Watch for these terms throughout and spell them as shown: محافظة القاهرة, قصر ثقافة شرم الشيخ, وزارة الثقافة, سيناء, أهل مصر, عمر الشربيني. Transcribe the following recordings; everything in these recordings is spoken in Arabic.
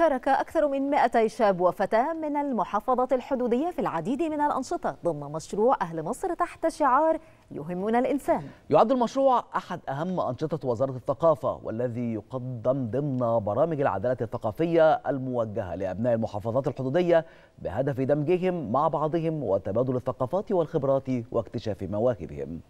شارك أكثر من 200 شاب وفتاة من المحافظة الحدودية في العديد من الأنشطة ضمن مشروع أهل مصر تحت شعار يهمنا الإنسان. يعد المشروع أحد أهم أنشطة وزارة الثقافة، والذي يقدم ضمن برامج العدالة الثقافية الموجهة لأبناء المحافظات الحدودية بهدف دمجهم مع بعضهم وتبادل الثقافات والخبرات واكتشاف مواهبهم.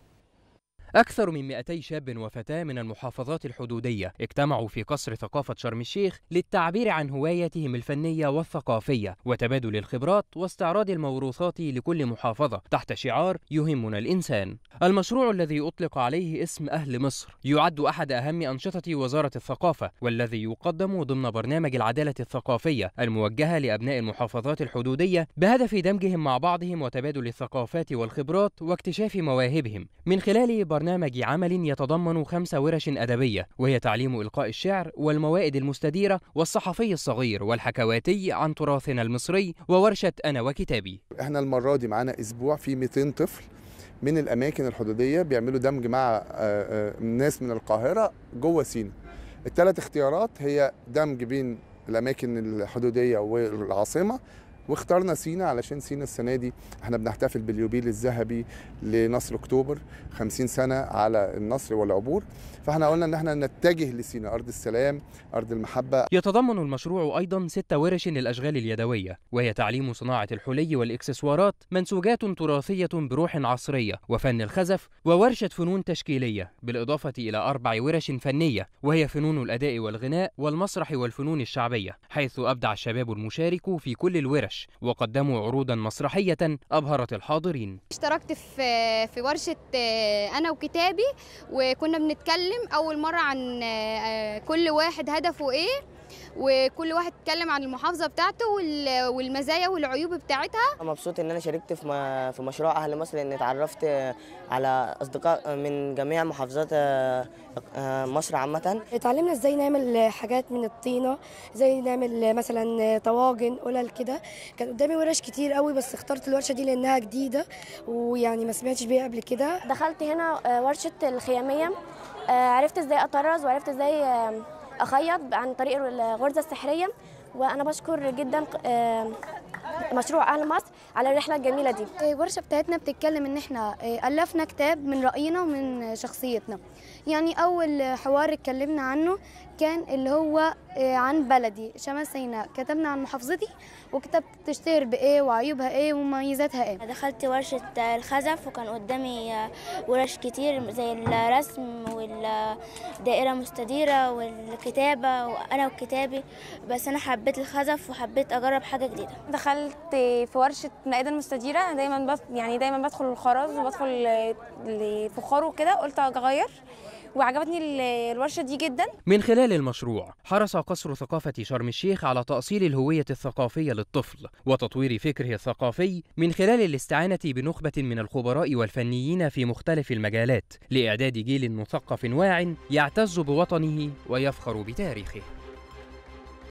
أكثر من 200 شاب وفتاة من المحافظات الحدودية اجتمعوا في قصر ثقافة شرم الشيخ للتعبير عن هواياتهم الفنية والثقافية وتبادل الخبرات واستعراض الموروثات لكل محافظة تحت شعار يهمنا الإنسان. المشروع الذي أطلق عليه اسم أهل مصر يعد أحد أهم أنشطة وزارة الثقافة، والذي يقدم ضمن برنامج العدالة الثقافية الموجهة لأبناء المحافظات الحدودية بهدف دمجهم مع بعضهم وتبادل الثقافات والخبرات واكتشاف مواهبهم من خلال برنامج عمل يتضمن 5 ورش أدبية، وهي تعليم إلقاء الشعر والموائد المستديرة والصحفي الصغير والحكواتي عن تراثنا المصري وورشة أنا وكتابي. احنا المرة دي معانا أسبوع في 200 طفل من الأماكن الحدودية بيعملوا دمج مع ناس من القاهرة جوه سينا. الثلاث اختيارات هي دمج بين الأماكن الحدودية والعاصمة، واخترنا سينا علشان سينا السنة دي احنا بنحتفل باليوبيل الذهبي لنصر اكتوبر 50 سنة على النصر والعبور، فاحنا قلنا ان احنا نتجه لسينا، أرض السلام، أرض المحبة. يتضمن المشروع أيضا 6 ورش للأشغال اليدوية، وهي تعليم صناعة الحلي والإكسسوارات، منسوجات تراثية بروح عصرية، وفن الخزف، وورشة فنون تشكيلية، بالإضافة إلى 4 ورش فنية، وهي فنون الأداء والغناء والمسرح والفنون الشعبية، حيث أبدع الشباب المشارك في كل الورش وقدموا عروضا مسرحية أبهرت الحاضرين. اشتركت في ورشة أنا وكتابي، وكنا بنتكلم أول مرة عن كل واحد هدفه إيه، وكل واحد اتكلم عن المحافظة بتاعته والمزايا والعيوب بتاعتها. مبسوط إن أنا شاركت في مشروع أهل مصر، لأن اتعرفت على أصدقاء من جميع محافظات مصر عامة. اتعلمنا إزاي نعمل حاجات من الطينة، إزاي نعمل مثلا طواجن قلل كده. كان قدامي ورش كتير قوي، بس اخترت الورشة دي لأنها جديدة ويعني ما سمعتش بيها قبل كده. دخلت هنا ورشة الخيامية، عرفت إزاي أطرز وعرفت إزاي أخيط عن طريق الغرزة السحرية، وأنا بشكر جدا مشروع أهل مصر على الرحلة الجميلة دي. الورشة بتاعتنا بتتكلم إن إحنا ألفنا كتاب من رأينا ومن شخصيتنا. يعني أول حوار اتكلمنا عنه كان اللي هو عن بلدي شمال سيناء، كتبنا عن محافظتي وكتبت تشتهر بإيه وعيوبها إيه ومميزاتها إيه. دخلت ورشة الخزف وكان قدامي ورش كتير زي الرسم والدائرة المستديرة والكتابة وأنا وكتابي، بس أنا حبيت الخزف وحبيت أجرب حاجة جديدة. دخلت في ورشة مائدة المستديرة، دايما بدخل الخراز وبدخل الفخار وكده، قلت أغير وعجبتني الورشة دي جدا. من خلال المشروع حرص قصر ثقافة شرم الشيخ على تأصيل الهوية الثقافية للطفل وتطوير فكره الثقافي من خلال الاستعانة بنخبة من الخبراء والفنيين في مختلف المجالات لإعداد جيل مثقف واعٍ يعتز بوطنه ويفخر بتاريخه.